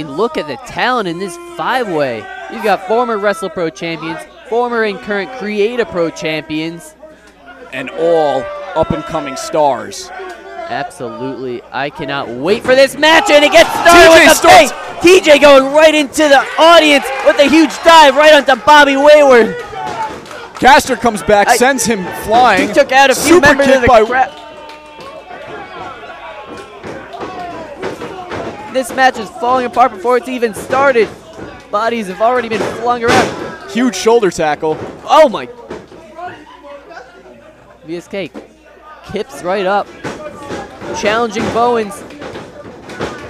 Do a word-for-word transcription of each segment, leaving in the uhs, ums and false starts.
And look at the talent in this five-way. You've got former WrestlePro champions, former and current Create-A-Pro champions. And all up-and-coming stars. Absolutely. I cannot wait for this match, and it gets started with the face. T J going right into the audience with a huge dive right onto Bobby Wayward. Caster comes back, I, sends him flying. He took out a few members of the crowd. This match is falling apart before it's even started. Bodies have already been flung around. Huge shoulder tackle. Oh my. V S K kips right up. Challenging Bowens.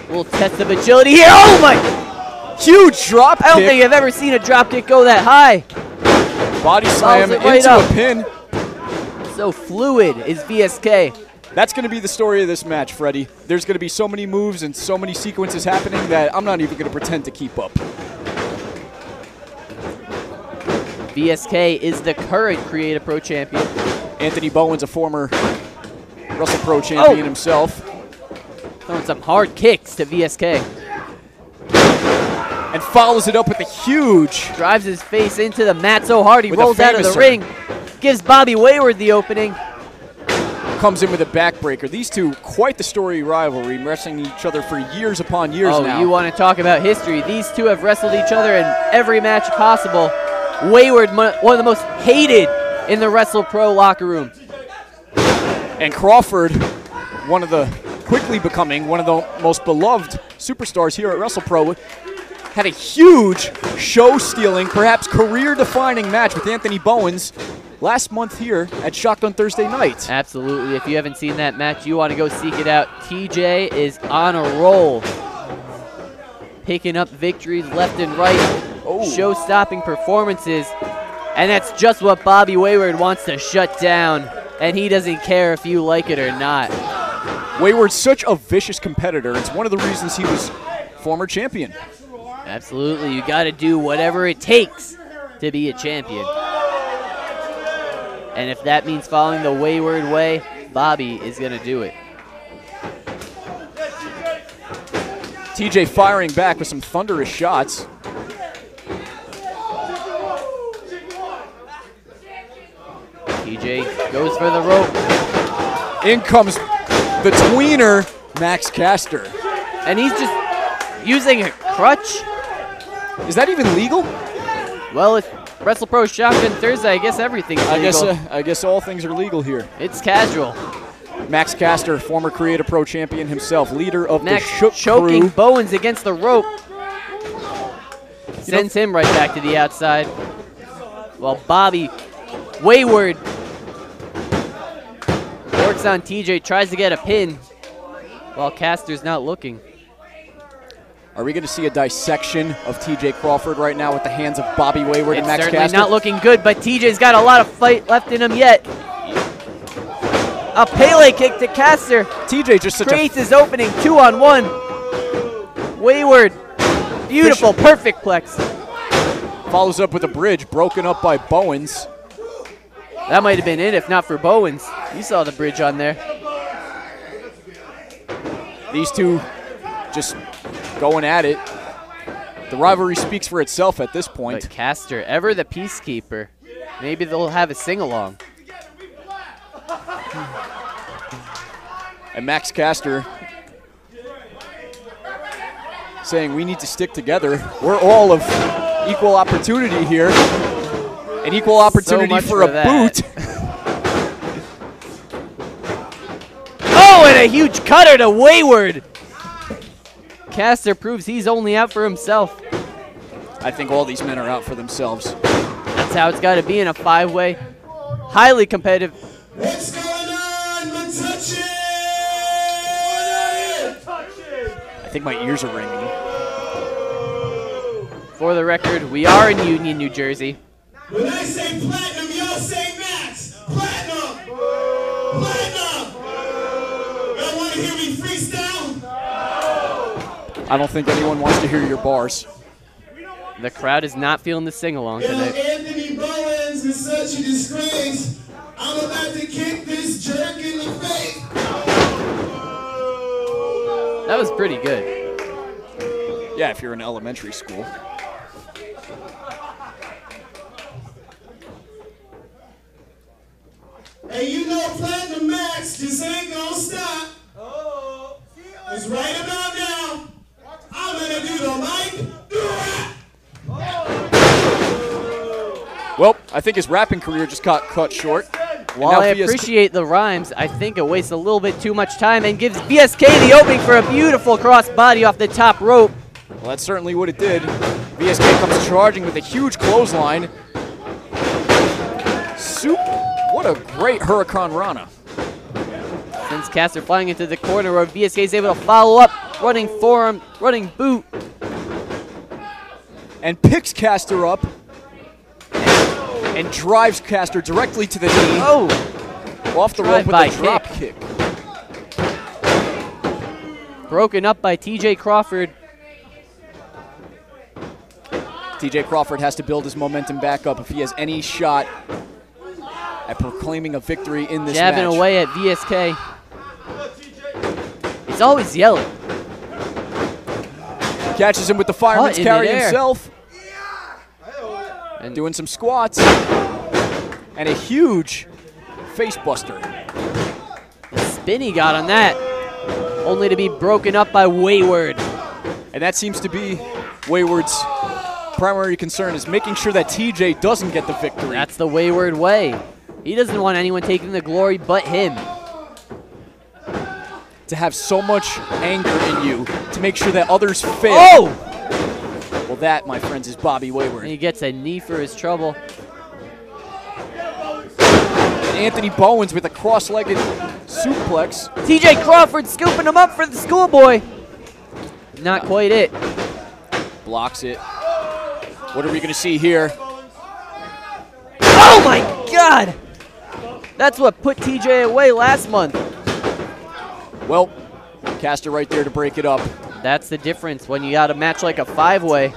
Little test of agility here. Oh my. Huge drop kick. I don't think I've ever seen a drop kick go that high. Body slam right into up. a pin. So fluid is V S K. That's going to be the story of this match, Freddie. There's going to be so many moves and so many sequences happening that I'm not even going to pretend to keep up. V S K is the current Create-A-Pro champion. Anthony Bowens, a former WrestlePro champion oh. himself. Throwing some hard kicks to V S K. And follows it up with a huge... Drives his face into the mat so hard he rolls out of the ring. Gives Bobby Wayward the opening. Comes in with a backbreaker. These two, quite the story rivalry, wrestling each other for years upon years oh, now. Oh, you want to talk about history. These two have wrestled each other in every match possible. Wayward, one of the most hated in the WrestlePro locker room. And Crawford, one of the, quickly becoming one of the most beloved superstars here at WrestlePro, had a huge show-stealing, perhaps career-defining match with Anthony Bowens last month here at Shotgun Thursday night. Absolutely. If you haven't seen that match, you want to go seek it out. T J is on a roll. Picking up victories left and right. Oh. Show-stopping performances. And that's just what Bobby Wayward wants to shut down. And he doesn't care if you like it or not. Wayward's such a vicious competitor. It's one of the reasons he was former champion. Absolutely. You got to do whatever it takes to be a champion. And if that means following the Wayward way, Bobby is going to do it. T J firing back with some thunderous shots. T J goes for the rope. In comes the tweener, Max Caster. And he's just using a crutch. Is that even legal? Well, it's... WrestlePro Shotgun Thursday, I guess everything's legal. I guess, uh, I guess all things are legal here. It's casual. Max Caster, former Create-A-Pro champion himself, leader of Max the Shook choking crew. Bowens against the rope. Sends you know, him right back to the outside. While Bobby Wayward works on T J, tries to get a pin while Caster's not looking. Are we going to see a dissection of T J Crawford right now with the hands of Bobby Wayward and Max Caster? It's certainly not looking good, but T J's got a lot of fight left in him yet. A Pele kick to Caster. T J just such creates a his opening, two on one. Wayward, beautiful, Bishop. perfect plex. Follows up with a bridge broken up by Bowens. That might have been it if not for Bowens. You saw the bridge on there. These two just... going at it. The rivalry speaks for itself at this point. But Caster, ever the peacekeeper. Maybe they'll have a sing-along. And Max Caster saying we need to stick together. We're all of equal opportunity here. An equal opportunity so for, for a that. boot. Oh, and a huge cutter to Wayward. Caster proves he's only out for himself. I think all these men are out for themselves. That's how it's got to be in a five-way. Highly competitive. What's going on, Matouchi? I think my ears are ringing. For the record, we are in Union, New Jersey. When I say platinum, y'all say Max. Platinum. Platinum. Y'all want to hear me freestyle? I don't think anyone wants to hear your bars. The crowd is not feeling the sing-along today. Anthony Bowens is such a disgrace. I'm about to kick this jerk in the face. That was pretty good. yeah, if you're in elementary school. Hey, you know Platinum Max just ain't gonna stop. Oh, it's right about now. I'm gonna do the mic, do it. Oh. Well, I think his rapping career just got cut short. While I appreciate the rhymes, I think it wastes a little bit too much time and gives V S K the opening for a beautiful cross body off the top rope. Well, that's certainly what it did. V S K comes charging with a huge clothesline. Soup. What a great Hurricane Rana. Sends Caster flying into the corner where V S K is able to follow up, running forearm, running boot. And picks Caster up. And drives Caster directly to the knee. Oh! Off the rope with a drop kick. Broken up by T J Crawford. T J Crawford has to build his momentum back up if he has any shot at proclaiming a victory in this match. Jabbing away at V S K. He's always yelling. Catches him with the fireman's carry himself. And doing some squats and a huge face buster. The spin he got on that, only to be broken up by Wayward. And that seems to be Wayward's primary concern, is making sure that T J doesn't get the victory. That's the Wayward way. He doesn't want anyone taking the glory but him. To have so much anger in you to make sure that others fail. Oh! Well, that, my friends, is Bobby Wayward. And he gets a knee for his trouble. And Anthony Bowens with a cross-legged suplex. T J Crawford scooping him up for the schoolboy. Not quite it. Blocks it. What are we going to see here? Oh, my God! That's what put T J away last month. Well, Caster right there to break it up. That's the difference when you got a match like a five-way.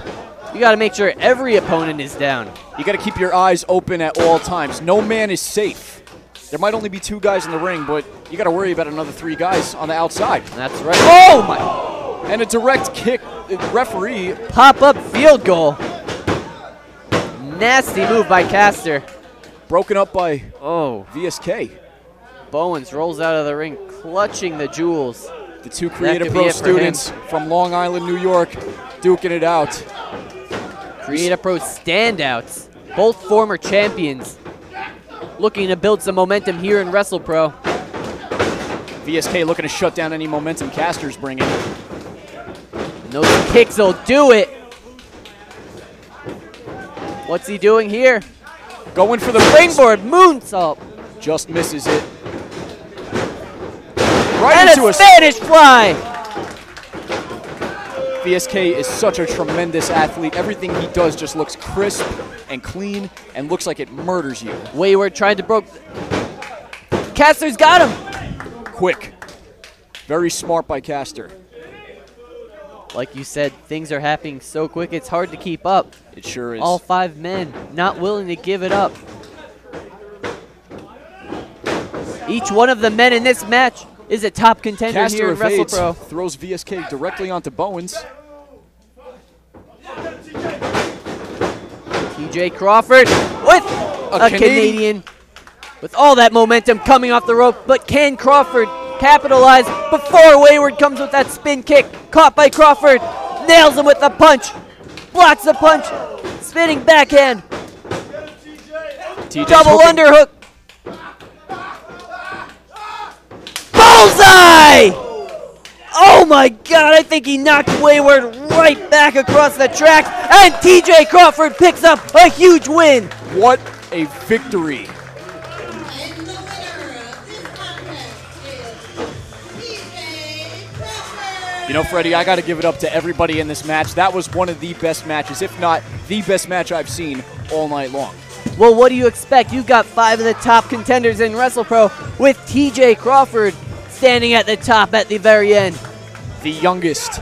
You got to make sure every opponent is down. You got to keep your eyes open at all times. No man is safe. There might only be two guys in the ring, but you got to worry about another three guys on the outside. That's right. Oh my! And a direct kick. Referee pop-up field goal. Nasty move by Caster. Broken up by oh V S K. Bowens rolls out of the ring, clutching the jewels. The two Create-A-Pro students from Long Island, New York, duking it out. Create-A-Pro standouts, both former champions, looking to build some momentum here in WrestlePro. V S K looking to shut down any momentum Caster's bringing. And those kicks will do it. What's he doing here? Going for the springboard moonsault. Just misses it. Right and into a Spanish fly! V S K is such a tremendous athlete. Everything he does just looks crisp and clean and looks like it murders you. Wayward tried to broke. Caster's got him! Quick. Very smart by Caster. Like you said, things are happening so quick it's hard to keep up. It sure is. All five men not willing to give it up. Each one of the men in this match is a top contender Caster here in WrestlePro. Throws V S K directly onto Bowens. T J Crawford with a, a Canadian. Canadian. With all that momentum coming off the rope, but can Crawford capitalize before Wayward comes with that spin kick? Caught by Crawford, nails him with a punch, blocks the punch, spinning backhand. T J's double underhook. Bullseye! Oh my God, I think he knocked Wayward right back across the track, and T J Crawford picks up a huge win. What a victory. And the winner of this contest is T J Crawford. You know, Freddie, I got to give it up to everybody in this match. That was one of the best matches, if not the best match I've seen all night long. Well, what do you expect? You've got five of the top contenders in WrestlePro with T J Crawford standing at the top at the very end. The youngest